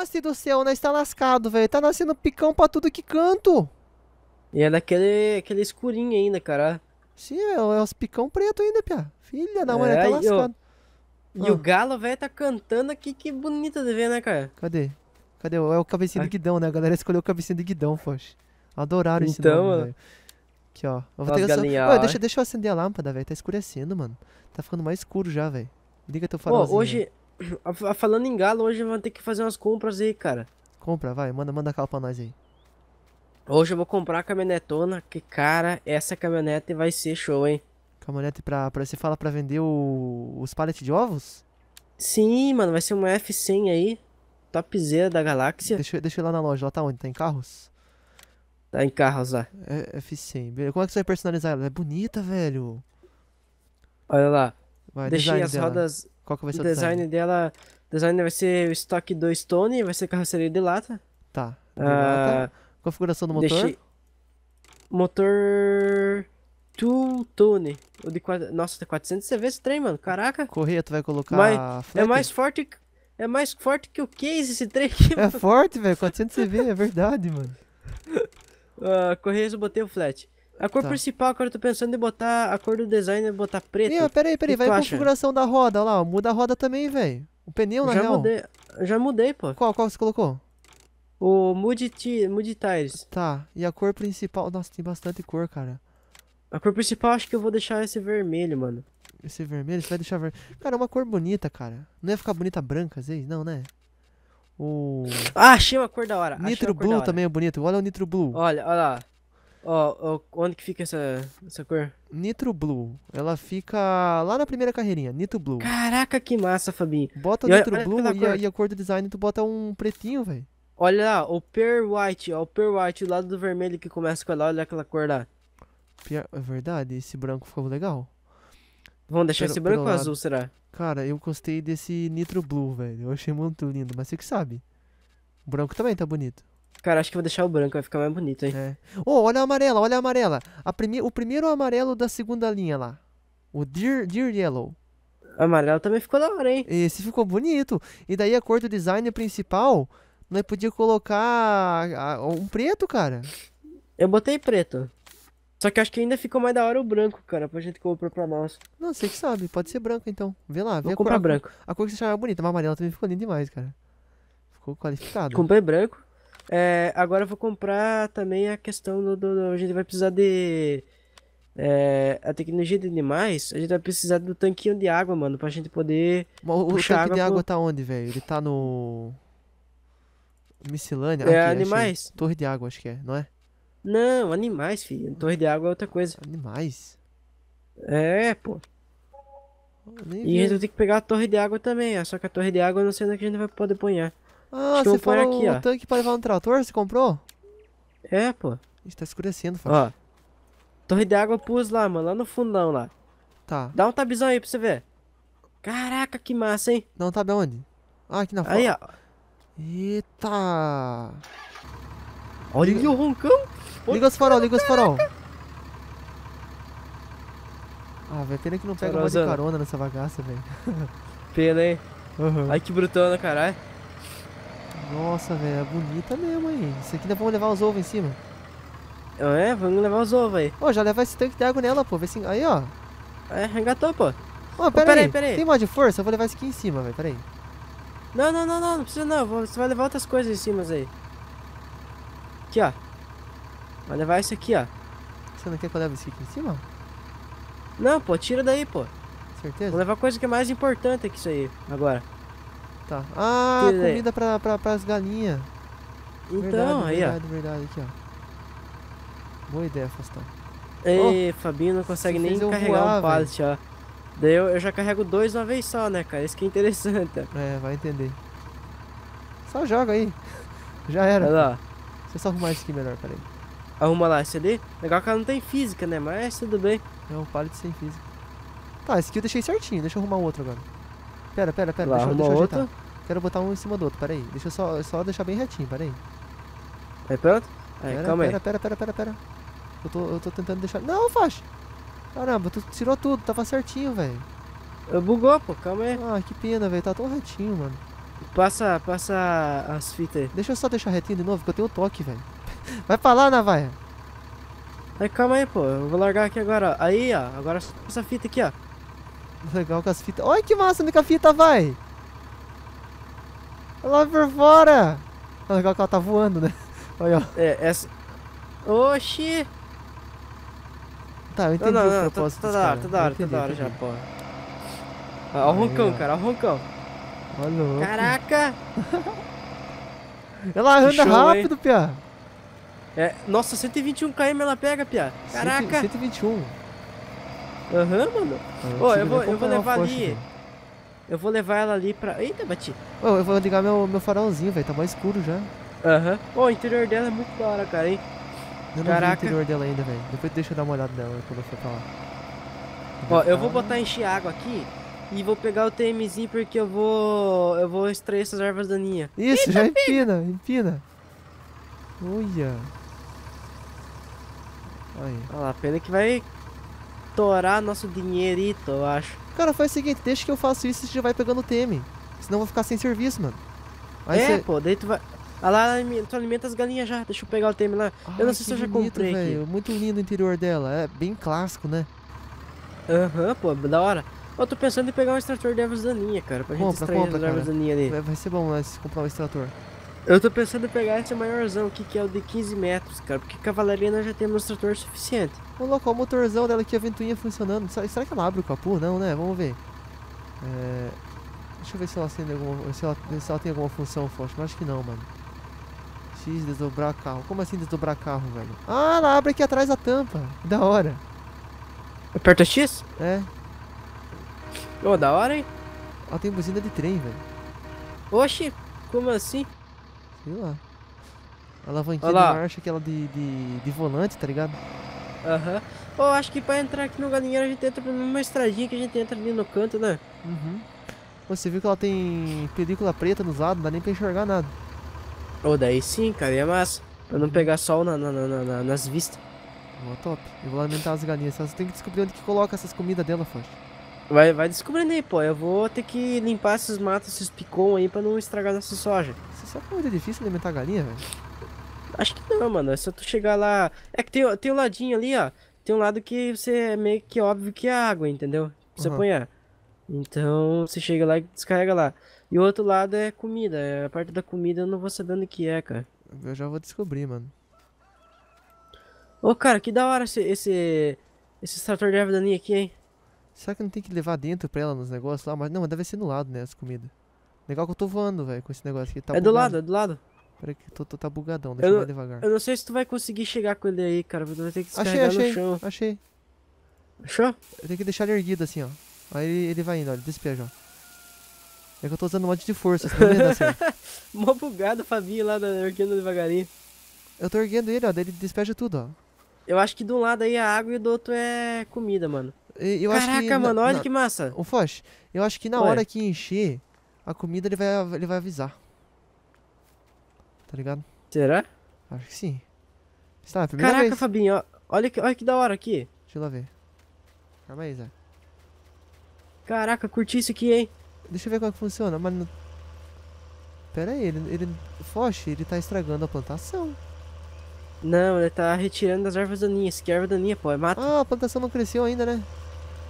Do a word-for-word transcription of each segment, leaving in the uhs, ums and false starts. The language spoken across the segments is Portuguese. Nossa do céu, nós tá lascado, velho. Tá nascendo picão pra tudo que canto. E é daquele aquele escurinho ainda, cara. Sim, é, é os picão preto ainda, pia. Filha da mãe, é, tá lascado. Eu... Ah. E o galo, velho, tá cantando aqui. Que bonito de ver, né, cara? Cadê? Cadê? É o cabecinho ah. de guidão, né? A galera escolheu o cabecinho de guidão, foge. Adoraram então, esse nome, velho. Aqui, ó. Eu vou ter galinha, só... ó, deixa, deixa eu acender a lâmpada, velho. Tá escurecendo, mano. Tá ficando mais escuro já, velho. Liga teu farolzinho. Pô, hoje... Falando em galo, hoje vamos ter que fazer umas compras aí, cara. Compra, vai. Manda, manda cal pra nós aí. Hoje eu vou comprar a caminhonetona. Que, cara, essa caminhonete vai ser show, hein? Caminhonete pra... pra você fala pra vender o, os pallets de ovos? Sim, mano. Vai ser uma F cem aí. Topzera da galáxia. Deixa, deixa eu ir lá na loja. Lá tá onde? Tá em carros? Tá em carros lá. É, F cem. Como é que você vai personalizar ela? É bonita, velho. Olha lá. Vai, deixei as dela. rodas... Qual que vai ser o design? design dela? Design vai ser o estoque do Stone, vai ser carroceria de lata. Tá. Ah, configuração do motor? Deixei... Motor... two tone. O de quatro... Nossa, tá quatrocentos C V esse trem, mano. Caraca. Correia, tu vai colocar... Mas... É mais forte... É mais forte que o case esse trem aqui, mano. É forte, velho. quatrocentos C V, é verdade, mano. uh, Correias, eu botei o flat. A cor tá. principal, cara, eu tô pensando em botar a cor do designer, botar preto. Ih, peraí, peraí, vai a configuração da roda, olha lá, muda a roda também, velho. O pneu, na já real. Mudei, já mudei, pô. Qual, qual você colocou? O Mood Tires. Tá, e a cor principal, nossa, tem bastante cor, cara. A cor principal, acho que eu vou deixar esse vermelho, mano. Esse vermelho, você vai deixar vermelho. Cara, é uma cor bonita, cara. Não ia ficar bonita branca, às vezes? Não, né? O... Ah, achei uma cor da hora. Nitro Blue também é bonito, olha o Nitro Blue. Olha, olha lá. Ó, oh, oh, onde que fica essa, essa cor? Nitro Blue. Ela fica lá na primeira carreirinha, Nitro Blue. Caraca, que massa, Fabinho. Bota o Nitro Blue e a, e a cor do design tu bota um pretinho, velho. Olha lá, o Pear White, ó, o Pear White, o lado do vermelho que começa com ela, olha aquela cor lá. Pear, é verdade, esse branco ficou legal. Vamos deixar Pero, esse branco ou azul, será? Cara, eu gostei desse Nitro Blue, velho. Eu achei muito lindo, mas você que sabe. O branco também tá bonito. Cara, acho que vou deixar o branco, vai ficar mais bonito, hein? É. Oh, olha a amarela, olha a amarela. A prime... O primeiro amarelo da segunda linha lá. O Dear, Dear Yellow. Amarelo também ficou da hora, hein? Esse ficou bonito. E daí a cor do design principal, nós podíamos colocar um preto, cara. Eu botei preto. Só que acho que ainda ficou mais da hora o branco, cara, pra gente comprar pra nós. Não, você que sabe, pode ser branco então. Vê lá, vê vou a comprar cor, branco. A cor que você achava bonita, mas a amarela também ficou linda demais, cara. Ficou qualificado. Comprei branco. É, agora eu vou comprar também a questão do, do, do a gente vai precisar de é, a tecnologia de animais. A gente vai precisar do tanquinho de água, mano, pra gente poder o, puxar o tanque água de água pro... Tá onde, velho? Ele tá no miscelânea? É, aqui, animais? Achei. Torre de água, acho que é, não é? Não, animais, filho. Torre de água é outra coisa. Animais? É, pô. Nem e a gente vai ter que pegar a torre de água também, ó. Só que a torre de água eu não sei onde que a gente vai poder apanhar. Ah, você falou aqui, o ó. tanque pra levar no trator, você comprou? É, pô. Isso tá escurecendo, Fábio. Ó. Torre de água eu pus lá, mano, lá no fundão lá. Tá. Dá um tabizão aí pra você ver. Caraca, que massa, hein? Dá um tab onde? Ah, aqui na foto. Aí, ó. Eita. Olha liga... o roncão. Liga os farol, liga os farol. Ah, velho, pena que não pega mais de carona nessa bagaça, velho. Pena, hein? Uhum. Ai, que brutona, caralho. Nossa, velho, é bonita mesmo, hein? Isso aqui ainda vamos levar os ovos em cima. É, vamos levar os ovos aí. Ô, oh, já leva esse tanque de água nela, pô. Vê se... Aí, ó. É, engatou, pô. Ô, oh, pera, oh, pera aí, pera aí. Tem mó de força? Eu vou levar isso aqui em cima, velho. Pera aí. Não, não, não, não. Não precisa, não. Você vai levar outras coisas em cima aí. Aqui, ó. Vai levar isso aqui, ó. Você não quer que eu leve isso aqui em cima? Não, pô. Tira daí, pô. Certeza? Vou levar coisa que é mais importante que isso aí, agora. Tá. Ah, que comida é? pra, pra, pras galinhas. Então, verdade, aí, verdade, ó. Verdade, aqui, ó. Boa ideia, Faustão. Ei, oh, Fabinho não consegue nem carregar voar, um pallet, ó. Daí eu, eu já carrego dois de uma vez só, né, cara? Isso que é interessante. Ó. É, vai entender. Só joga aí. Já era. Olha lá. Deixa eu só arrumar isso aqui melhor, peraí. Arruma lá esse ali. Legal que ela não tem física, né? Mas tudo bem. É um pallet sem física. Tá, esse aqui eu deixei certinho. Deixa eu arrumar outro agora. Pera, pera, pera, lá, deixa, deixa eu ajeitar. Quero botar um em cima do outro, peraí. Deixa eu só, só deixar bem retinho, peraí. Aí pronto? Aí, pera, calma pera, aí. Pera, pera, pera, pera, pera. Eu tô, eu tô tentando deixar... Não, faixa! Caramba, tu tirou tudo, tava certinho, velho. Eu bugou, pô, calma aí. Ah, que pena, velho, tá tão retinho, mano. Passa, passa as fitas aí. Deixa eu só deixar retinho de novo, que eu tenho o toque, velho. Vai pra lá, Navaia. Aí, calma aí, pô. Eu vou largar aqui agora, ó. Aí, ó. Agora essa fita aqui, ó. Legal com as fitas. Olha que massa, onde que a fita vai? Olha lá por fora. Olha, legal que ela tá voando, né? Olha, ó. É, essa... Oxi! Tá, eu entendi não, não, o propósito não, não, tá, tá, tá da hora, tá da hora já, pô. Olha o roncão, cara. Olha o roncão. Olha, caraca! Ela anda show, rápido, hein? Pia. É, nossa, cento e vinte e um quilômetros ela pega, Pia. Caraca! cento e vinte e um. Aham, uhum, mano. Ô, oh, eu, eu vou, eu vou levar força, ali. Mano. Eu vou levar ela ali pra... Eita, bati. Ô, oh, eu vou ligar meu, meu farolzinho, velho. Tá mais escuro já. Aham. Uhum. Ô, oh, o interior dela é muito da hora, cara, hein? Eu não vi o interior dela ainda, velho. Depois deixa eu dar uma olhada nela quando eu for pra lá. Ó, oh, eu vou botar encher água aqui. E vou pegar o T Mzinho porque eu vou... Eu vou extrair essas ervas daninhas. Isso, eita, já empina, empina. Olha. Olha lá, pena que vai... Estourar nosso dinheirito, eu acho. Cara, faz o seguinte, deixa que eu faço isso e você já vai pegando o T M. Senão eu vou ficar sem serviço, mano. Aí é, cê... pô, daí tu vai... Ah lá, tu alimenta as galinhas já, deixa eu pegar o T M lá. Ai, eu não sei se eu já comprei, velho. Muito lindo o interior dela, é bem clássico, né? Aham, uhum, pô, da hora. Eu tô pensando em pegar um extrator de ervas daninha, cara, pra compra, gente extrair compra, as ervas daninha ali. Vai ser bom, né, se comprar um extrator. Eu tô pensando em pegar esse maiorzão aqui, que é o de quinze metros, cara, porque cavalaria nós já temos um trator suficiente. Vamos colocar o motorzão dela aqui, a ventoinha funcionando. Será que ela abre o capô? Não, né? Vamos ver. É... Deixa eu ver se ela, acende alguma... se, ela... se ela tem alguma função forte, mas acho que não, mano. X, desdobrar carro. Como assim desdobrar carro, velho? Ah, ela abre aqui atrás a tampa. Da hora. Aperta X? É. Ô, oh, da hora, hein? Ela tem buzina de trem, velho. Oxi, como assim? Sei lá. A alavanquinha de marcha, aquela de, de, de volante, tá ligado? Aham. Uhum. Pô, oh, acho que pra entrar aqui no galinheiro a gente entra por uma estradinha que a gente entra ali no canto, né? Uhum. Você viu que ela tem película preta nos lados, não dá nem pra enxergar nada. Ô, oh, daí sim, cara, é massa. Pra não pegar sol na, na, na, na, nas vistas. Ó, oh, top. Eu vou alimentar as galinhas. Você tem que descobrir onde que coloca essas comidas dela, Foch. Vai, vai descobrindo aí, pô. Eu vou ter que limpar esses matos, esses picons aí pra não estragar nossa soja. Você sabe como é difícil alimentar a galinha, velho? Acho que não, mano. É só tu chegar lá... É que tem, tem um ladinho ali, ó. Tem um lado que você é meio que óbvio que é água, entendeu? Você uhum. apanhar. Então, você chega lá e descarrega lá. E o outro lado é comida. A parte da comida eu não vou sabendo o que é, cara. Eu já vou descobrir, mano. Ô, cara, que da hora esse... Esse, esse extrator de erva daninha aqui, hein? Será que não tem que levar dentro pra ela nos negócios lá? Mas não, mas deve ser no lado, né, as comidas. Legal que eu tô voando, velho, com esse negócio aqui. Tá é bugado. Do lado, é do lado. Peraí que tô, tô, tá bugadão, deixa eu mais devagar. Eu não sei se tu vai conseguir chegar com ele aí, cara. Vai ter que descarregar achei, achei, no chão. Achei, achei. Eu tenho que deixar ele erguido assim, ó. Aí ele vai indo, olha, despeja, ó. É que eu tô usando um monte de força, você tá vendo assim? Mó bugado o Fabinho lá, erguendo devagarinho. Eu tô erguendo ele, ó, daí ele despeja tudo, ó. Eu acho que de um lado aí é água e do outro é comida, mano. Eu caraca, acho que mano, na, olha na... que massa. Ô, Foch, eu acho que na ué. Hora que encher a comida, ele vai, ele vai avisar. Tá ligado? Será? Acho que sim. Está, primeira caraca, vez. Fabinho, ó, olha, que, olha que da hora aqui. Deixa eu lá ver. Calma aí, Zé. Caraca, curti isso aqui, hein? Deixa eu ver como é que funciona, mano. Pera aí, ele, ele... Foch, ele tá estragando a plantação. Não, ele tá retirando as ervas daninhas, que erva daninha, pô, é mata. Ah, a plantação não cresceu ainda, né?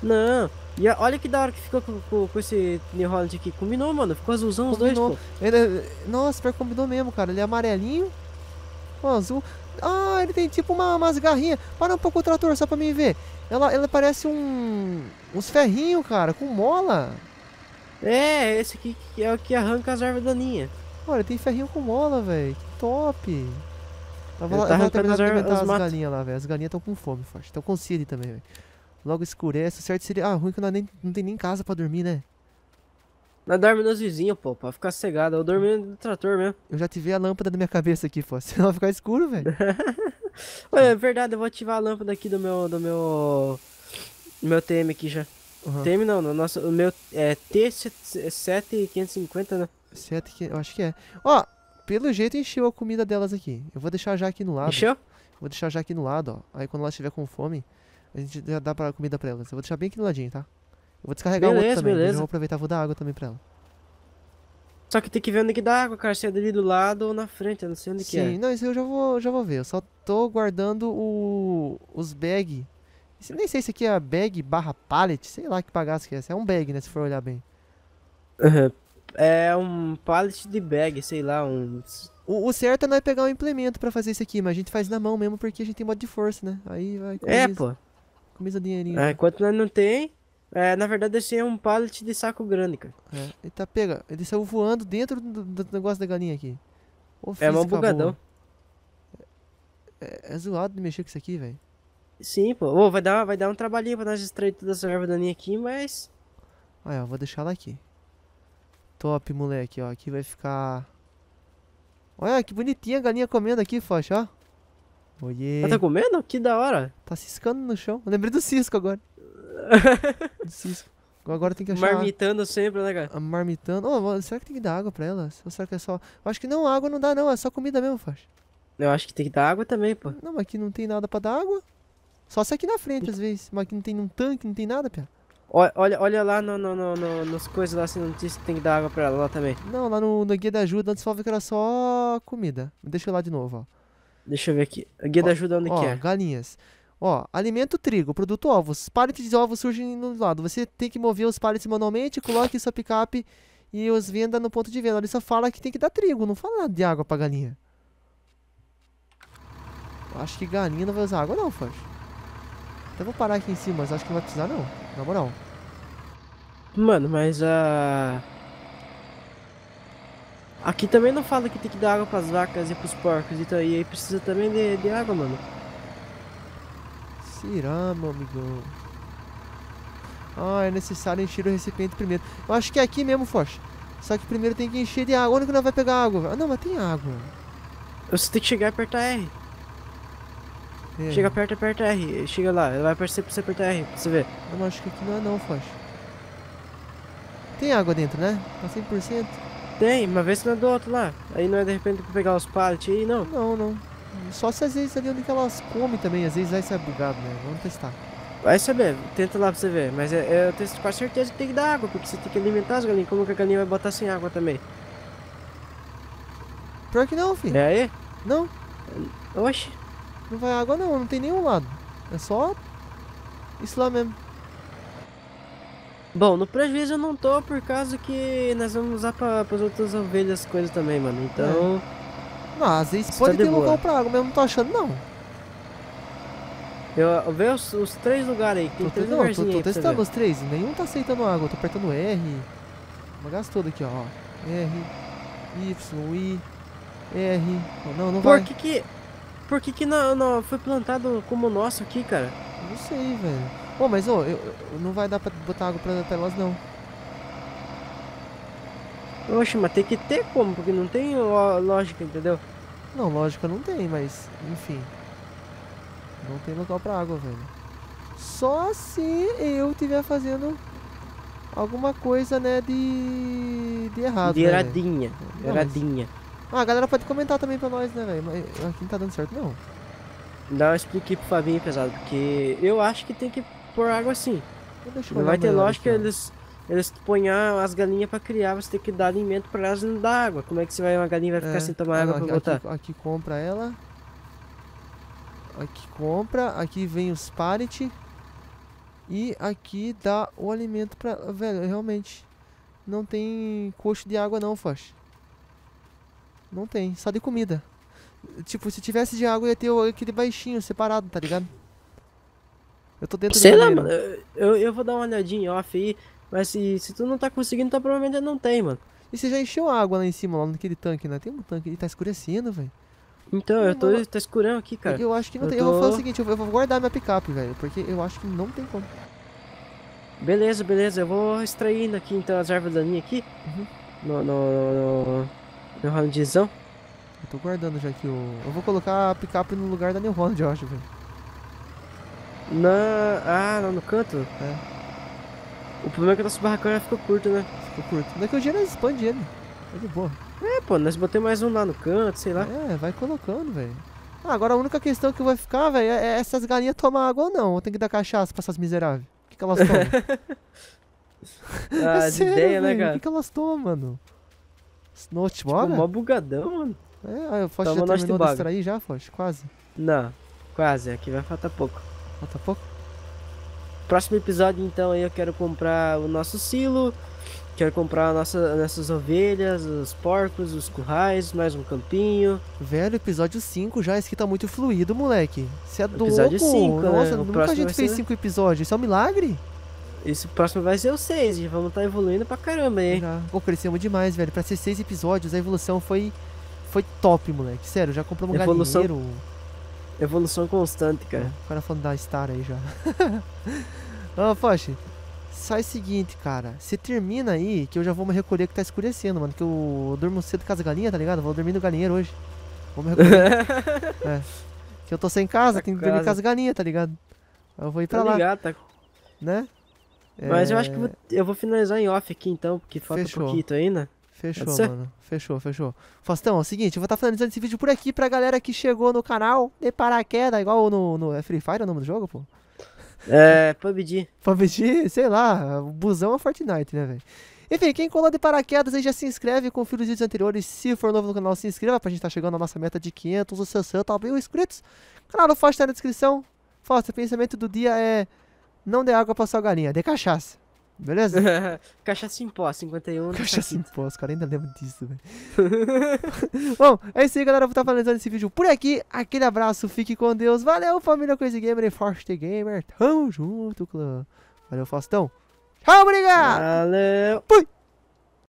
Não, e olha que da hora que ficou com, com, com esse New Holland aqui. Combinou, mano, ficou azulzão combinou. Os dois, pô. Ele, nossa, pior que combinou mesmo, cara, ele é amarelinho, ó, azul. Ah, ele tem tipo uma, umas garrinhas. Para um pouco o trator, só pra mim ver. Ela, ela parece um... uns ferrinhos, cara, com mola. É, esse aqui é o que arranca as ervas daninhas. Olha, tem ferrinho com mola, velho, que top. Eu vou, tá eu vou terminar de alimentar as, as galinhas lá, velho. As galinhas estão com fome, Foch. Estão com sede também, velho. Logo escurece. Certo seria... Ah, ruim que não, nem, não tem nem casa pra dormir, né? Nós dorme nos vizinhos, pô. Pra ficar cegado. Eu dormi no trator mesmo. Eu já tive a lâmpada da minha cabeça aqui, pô. Senão vai ficar escuro, velho. É verdade. Eu vou ativar a lâmpada aqui do meu... Do meu... Meu T M aqui já. Uhum. T M não. No nosso, o meu... É T sete mil quinhentos e cinquenta, né? sete... Eu acho que é. Ó... Oh! Pelo jeito encheu a comida delas aqui. Eu vou deixar já aqui no lado. Encheu? Vou deixar já aqui no lado, ó. Aí quando elas estiver com fome, a gente já dá pra comida pra elas. Eu vou deixar bem aqui no ladinho, tá? Eu vou descarregar o outro também. Beleza. Eu vou aproveitar, vou dar água também pra ela. Só que tem que ver onde que dá água, cara, se é dali do lado ou na frente, eu não sei onde Sim, que é. Sim, não, isso eu já vou, já vou ver, eu só tô guardando o, os bag. Nem sei se aqui é bag barra pallet, sei lá que bagaço que é, é um bag, né, se for olhar bem. Uhum. É um pallet de bag, sei lá, um... O, o certo é nós pegar um implemento pra fazer isso aqui, mas a gente faz na mão mesmo porque a gente tem modo de força, né, aí vai... Comiza, é, pô. Comiza o dinheirinho. É, enquanto nós não tem... É, na verdade esse é um pallet de saco grande, cara. É, ele tá pega, ele saiu voando dentro do, do negócio da galinha aqui. Pô, é mó bugadão. É, é zoado de mexer com isso aqui, velho. Sim, pô. Ô, vai dar, vai dar um trabalhinho pra nós extrair toda essa erva daninha aqui, mas... Aí, ó, vou deixar ela aqui. Top, moleque, ó. Aqui vai ficar... Olha, que bonitinha a galinha comendo aqui, Focha, ó. Oiê. Ela tá comendo? Que da hora. Tá ciscando no chão. Eu lembrei do cisco agora. Cisco. Agora tem que achar... Marmitando sempre, né, cara? Marmitando. Oh, será que tem que dar água pra ela? Ou será que é só... Eu acho que não, água não dá não, é só comida mesmo, Focha. Eu acho que tem que dar água também, pô. Não, mas aqui não tem nada pra dar água. Só se aqui na frente, às vezes. Mas aqui não tem um tanque, não tem nada, pia. Olha, olha lá no, no, no, no, nos coisas lá, se não disse que tem que dar água pra ela lá também. Não, lá no, no guia da ajuda, antes falava que era só comida. Deixa eu lá de novo, ó. Deixa eu ver aqui. Guia ó, da ajuda onde ó, que é? Galinhas. Ó, alimento trigo, produto ovos. Pallets de ovos surgem no lado. Você tem que mover os pallets manualmente, coloque sua picape e os venda no ponto de venda. Ele só fala que tem que dar trigo, não fala nada de água pra galinha. Acho que galinha não vai usar água não, Focha. Até vou parar aqui em cima, mas acho que não vai precisar não, na moral. Mano, mas a... Uh... Aqui também não fala que tem que dar água pras vacas e pros porcos, então aí precisa também de, de água, mano. Será, meu amigo? Ah, é necessário encher o recipiente primeiro. Eu acho que é aqui mesmo, Focha. Só que primeiro tem que encher de água. Onde que nós vai pegar água? Ah, não, mas tem água. Você tem que chegar e apertar R. É. Chega perto, aperta R, chega lá, vai aparecer pra você apertar R, pra você ver. Eu não acho que aqui não é não, Focha. Tem água dentro, né? Tá cem por cento? Tem, mas vê se não é do outro lá. Aí não é de repente pra pegar os pallets aí, não? Não, não. Só se às vezes ali onde elas comem também, às vezes vai ser bugado, né? Vamos testar. Vai saber, tenta lá pra você ver. Mas eu tenho quase certeza que tem que dar água, porque você tem que alimentar as galinhas. Como que a galinha vai botar sem água também? Pior que não, filho. É aí? Não. Oxi. Não vai água não, não tem nenhum lado. É só isso lá mesmo. Bom, no prejuízo eu não tô por causa que nós vamos usar para as outras ovelhas coisas também, mano. Então... É. Não, às vezes pode ter lugar pra água, mas eu não tô achando não. Eu, eu vejo os, os três lugares aí. Tem tô, três não, tô, tô testando os três, nenhum tá aceitando água. Eu tô apertando R. O gás todo aqui, ó. R, Y, I, R. Não, não por vai. Por que que... Por que que não, não foi plantado como o nosso aqui, cara? Não sei, velho. Ô, oh, mas ô, oh, eu, eu, não vai dar pra botar água pra, pra elas, não. Oxe, mas tem que ter como, porque não tem ó, lógica, entendeu? Não, lógica não tem, mas, enfim. Não tem local pra água, velho. Só se eu estiver fazendo alguma coisa, né, de, de errado, De erradinha, né, erradinha. Ah, a galera pode comentar também pra nós, né, velho? Mas aqui não tá dando certo, não. Não, eu expliquei pro Fabinho, pesado, porque eu acho que tem que pôr água assim. Não vai ter lógica eles, eles põem as galinhas pra criar, você tem que dar alimento pra elas e não dar água. Como é que você vai, uma galinha vai ficar é, sem tomar água não, pra aqui, botar? Aqui compra ela. Aqui compra, aqui vem os pallets. E aqui dá o alimento pra... Velho, realmente, não tem coxo de água não, Focha. Não tem, só de comida. Tipo, se tivesse de água ia ter aquele baixinho separado, tá ligado? Eu tô dentro do sei lá, mano, eu, eu vou dar uma olhadinha off aí. Mas se, se tu não tá conseguindo, então provavelmente não tem, mano. E você já encheu água lá em cima, lá naquele tanque, né? Tem um tanque, ele tá escurecendo, velho. Então, eu tô, tá escurão aqui, cara. Eu acho que não eu tem, tô... eu vou fazer o seguinte, eu vou guardar minha picape, velho. Porque eu acho que não tem como. Beleza, beleza, eu vou extraindo aqui então as ervas daninhas aqui. Uhum. No... no, no... New Hollandzão? Eu tô guardando já aqui o... Eu vou colocar a picape no lugar da New Holland, eu acho, velho. Na... Ah, lá no canto? É. O problema é que o nosso barracão já ficou curto, né? Ficou curto. Daqui a um dia nós expande ele. É de boa. É, pô, nós botamos mais um lá no canto, sei lá. É, vai colocando, velho. Ah, agora a única questão que vai ficar, velho, é essas galinhas tomar água ou não. Ou tem que dar cachaça pra essas miseráveis. O que que elas tomam? Ah, é sério, de ideia, véio, né, cara? O que que elas tomam, mano? Não, tipo, mó bugadão, mano. É, o Foch já terminou de extrair já, Foch? Quase. Não, quase. Aqui vai faltar pouco. Falta pouco? Próximo episódio, então, aí eu quero comprar o nosso silo. Quero comprar nossa, nossas ovelhas, os porcos, os currais, mais um campinho. Velho, episódio cinco já, esse aqui tá muito fluido, moleque. Você é episódio louco. Episódio cinco, nossa, né? O nunca a gente fez cinco ser... episódios, isso é um milagre? Esse próximo vai ser o seis, já vamos estar tá evoluindo pra caramba, hein? Já, pô, crescemos demais, velho. Pra ser seis episódios, a evolução foi, foi top, moleque. Sério, já compramos um evolução... galinheiro. Evolução constante, cara. É, o cara falando da Star aí já. Ó, oh, Foch. Sai o seguinte, cara, você termina aí que eu já vou me recolher que tá escurecendo, mano. Que eu durmo cedo com as galinhas, tá ligado? Vou dormir no galinheiro hoje. Vou me recolher. É. Que eu tô sem casa, tá tenho que casa. dormir com as galinhas, tá ligado? Eu vou ir pra tá lá. Ligado, tá... Né? Mas é... eu acho que vou... eu vou finalizar em off aqui então, porque falta um pouquinho ainda. Fechou, mano. Fechou, fechou. Faustão, é o seguinte, eu vou estar tá finalizando esse vídeo por aqui pra galera que chegou no canal de paraquedas, igual no, no... É Free Fire é o nome do jogo, pô? É, P U B G. P U B G, sei lá, o busão é Fortnite, né, velho? Enfim, quem colou de paraquedas aí já se inscreve, confira os vídeos anteriores. Se for novo no canal, se inscreva pra gente tá chegando a nossa meta de quinhentos, ou sessenta, talvez inscritos. Canal do Foch tá na descrição. Foch, o pensamento do dia é não dê água pra sua galinha, dê cachaça. Beleza? Cachaça em pó, cinquenta e um. Cachaça em pó, os caras ainda lembram disso, velho. Bom, é isso aí, galera. Vou estar finalizando esse vídeo por aqui. Aquele abraço, fique com Deus. Valeu, família Crazy Gamer e Forte Gamer. Tamo junto, clã. Valeu, Faustão. Tchau, obrigado. Valeu. Fui.